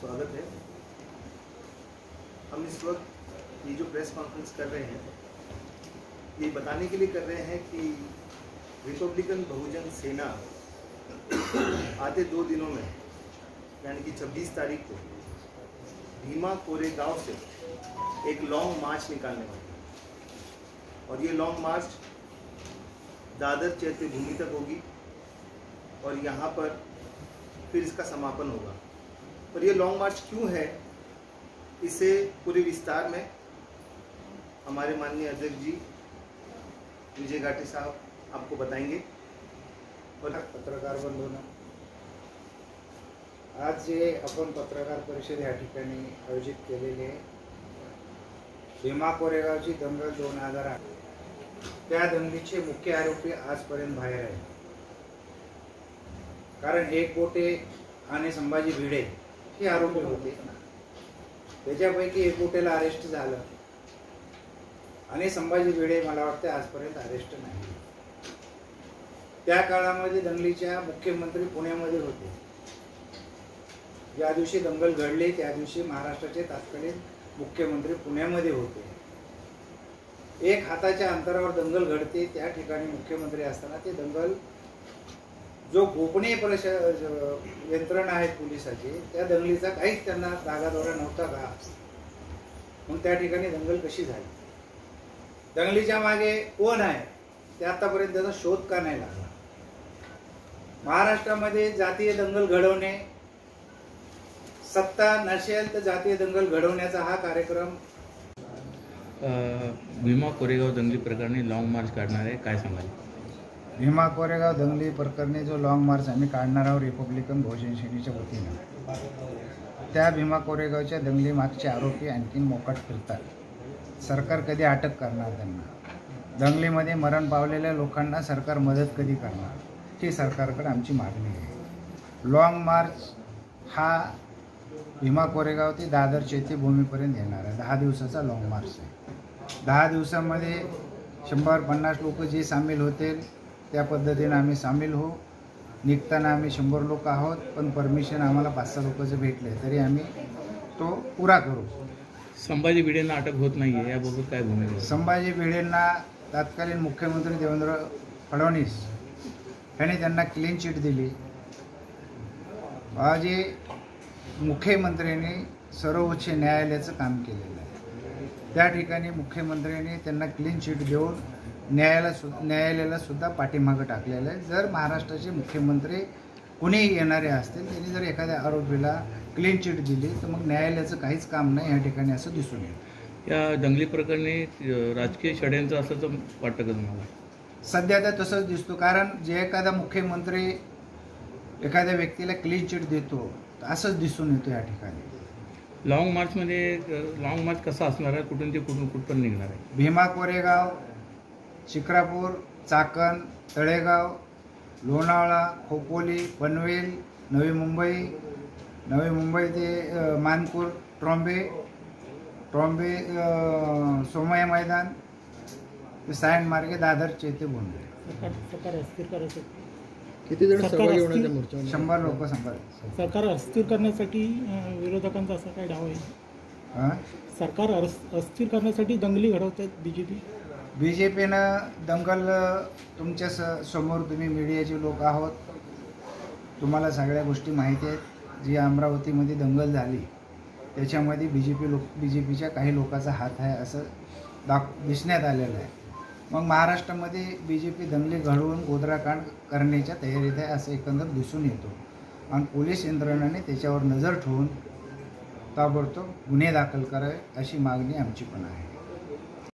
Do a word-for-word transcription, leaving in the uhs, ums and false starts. स्वागत है। हम इस वक्त ये जो प्रेस कॉन्फ्रेंस कर रहे हैं ये बताने के लिए कर रहे हैं कि रिपब्लिकन बहुजन सेना आते दो दिनों में यानी कि छब्बीस तारीख को भीमा कोरेगाव से एक लॉन्ग मार्च निकालने वाली है और ये लॉन्ग मार्च दादर चैत्यभूमि तक होगी और यहाँ पर फिर इसका समापन होगा। और ये लॉन्ग मार्च क्यों है इसे पूरे विस्तार में हमारे माननीय अध्यक्ष जी विजय घाटे साहब आपको बताएंगे। और पत्रकार बंधूंना, आज जे अपन पत्रकार परिषद या ठिकाणी आयोजित केलेले भीमा कोरेगावची दंगल दोन हजार आठ त्या दंगलीचे मुख्य आरोपी आजपर्यंत बाहेर आहेत। कारण एक गोटे आणि संभाजी भिडे हे आरोपी होते, त्याच्यापैकी एक गोटेला अरेस्ट झालं आणि संभाजी भिडे मला वाटतं आजपर्यंत अरेस्ट नाही। त्या काळामध्ये दंगलीच्या मुख्यमंत्री पुण्यामध्ये होते। ज्या दिवशी दंगल घडली त्या दिवशी महाराष्ट्राचे तत्कालीन मुख्यमंत्री पुण्यामध्ये होते। एक हाताच्या अंतरावर दंगल घडते त्या ठिकाणी मुख्यमंत्री असताना ते दंगल जो गोपनीय यंत्रणा है पोलिसाची त्या दंगलीचा काहीच त्यांना धागा दोरा नव्हता का, म्हणून त्या ठिकाणी दंगल कशी झाली, दंगलीच्या मागे कोण आहे ते आतापर्यंत त्याचा शोध का नाही लागला। महाराष्ट्रामध्ये जातीय दंगल घडवणे, सत्ता नसेल तर जातीय दंगल घडवण्याचा हा कार्यक्रम भीमा कोरेगाव दंगली प्रकरणी लॉन्ग मार्च काढणार आहे, काय सांगाल? भीमा कोरेगाव दंगली प्रकरणी जो लॉन्ग मार्च आम्ही काढणार आहोत रिपब्लिकन बहुजन सेनेच्या वतीनं, त्या भीमा कोरेगावच्या दंगली मागचे आरोपी आणखीन मोकाट फिरतात। सरकार कधी अटक करणार त्यांना? दंगलीमध्ये मरण पावलेल्या लोकांना सरकार मदत कधी करणार? ही सरकारकडे आमची मागणी आहे। लॉन्ग मार्च हा भीमा कोरेगाव ते दादर चैत्यभूमीपर्यंत येणार आहे। दहा दिवसाचा लॉन्ग मार्च आहे। दहा दिवसामध्ये शंभर पन्नास लोक जे सामील होते त्या पद्धतीने आम्ही सामील हो। निघताना आम्ही शंभर लोक आहोत, पण परमिशन आम्हाला पाच सहा लोकांचं भेटले तरी आम्ही तो पुरा करू। संभाजी भिडेंना अटक होत नाही आहे याबाबत काय भूमिका? संभाजी भिडेंना तत्कालीन मुख्यमंत्री देवेंद्र फडणवीस यांनी त्यांना क्लीन चिट दिली। आज मुख्यमंत्र्यांनी सर्वोच्च न्यायालयाचं काम केलेलं आहे। त्या ठिकाणी मुख्यमंत्र्यांनी त्यांना क्लीन चिट देऊन न्यायालयाला सु न्यायालयाला सुद्धा पाठीमागं टाकलेलं आहे। जर महाराष्ट्राचे मुख्यमंत्री कोणीही येणारे असतील त्यांनी जर एखाद्या आरोपीला क्लीन चिट दिली तर मग न्यायालयाचं काहीच काम नाही या ठिकाणी असं दिसून येईल। या दंगली प्रकरणी राजकीय षड्यंत्र असल्याचं वाटतं का तुम्हाला? सध्या तर तसंच दिसतो, कारण जे एखादा मुख्यमंत्री एखाद्या व्यक्तीला क्लीन चिट देतो असंच दिसून येतो या ठिकाणी। लॉंग मार्चमध्ये लॉंग मार्च कसा असणार आहे, कुठून ते कुठून कुठपर्यंत निघणार आहे? भीमा कोरेगाव, शिक्रापूर, चाकण, तळेगाव, लोणावळा, खोपोली, पनवेल, नवी मुंबई, नवी मुंबई ते मानपूर, ट्रॉम्बे ट्रॉम्बे सोमय मैदान, सायन मार्गे दादर चैत्यभूमी। किती जण सहभागी होण्याच्या मोर्चामध्ये? शंभर लोक सहभागी। सरकार अस्थिर करण्यासाठी विरोधकांचा असा काय डाव आहे? सरकार अस्थिर करण्यासाठी दंगली घडवतात बीजेपी बीजेपीनं दंगल तुमच्या स समोर तुम्ही मीडियाचे लोक आहोत, तुम्हाला सगळ्या गोष्टी माहिती आहेत। जी अमरावतीमध्ये दंगल झाली त्याच्यामध्ये बी जे पी लोक बी जे पीच्या काही लोकांचा हात आहे असं दाख दिसण्यात आलेलं आहे। मग महाराष्ट्रामध्ये बी जे पी दंगली घडवून गोद्राकांड करण्याच्या तयारीत आहे असं एकंदर दिसून येतो। आणि पोलीस यंत्रणाने त्याच्यावर नजर ठेवून ताबडतोब गुन्हे दाखल करावे अशी मागणी आमची पण आहे।